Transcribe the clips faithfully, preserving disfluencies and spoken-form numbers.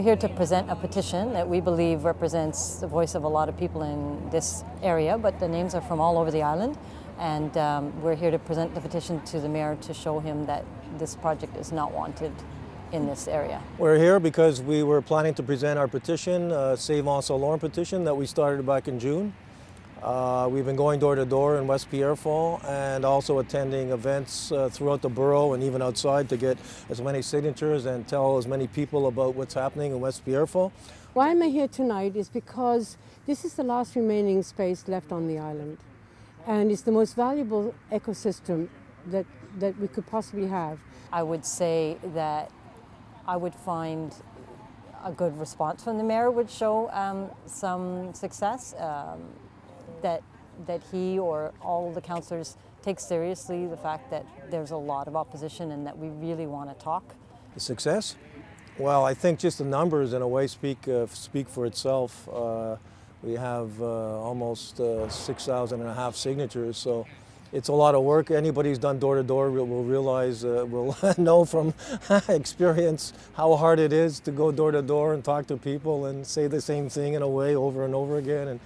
We're here to present a petition that we believe represents the voice of a lot of people in this area, but the names are from all over the island, and um, we're here to present the petition to the mayor to show him that this project is not wanted in this area. We're here because we were planning to present our petition, uh, Sauvons Anse à l'Orme petition, that we started back in June. Uh, we've been going door to door in West Pierrefonds and also attending events uh, throughout the borough and even outside to get as many signatures and tell as many people about what's happening in West Pierrefonds. Why am I here tonight is because this is the last remaining space left on the island, and it's the most valuable ecosystem that, that we could possibly have. I would say that I would find a good response from the mayor would show um, some success. Um, that that he or all the councillors take seriously the fact that there's a lot of opposition and that we really want to talk. The success? Well, I think just the numbers in a way speak, uh, speak for itself. Uh, we have uh, almost uh, six thousand and a half signatures, so it's a lot of work. Anybody's done door-to-door will we'll realize, uh, will know from experience how hard it is to go door-to-door and talk to people and say the same thing in a way over and over again. And,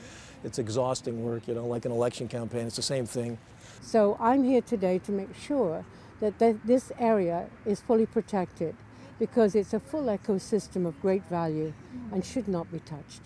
it's exhausting work, you know, like an election campaign. It's the same thing. So I'm here today to make sure that th this area is fully protected, because it's a full ecosystem of great value and should not be touched.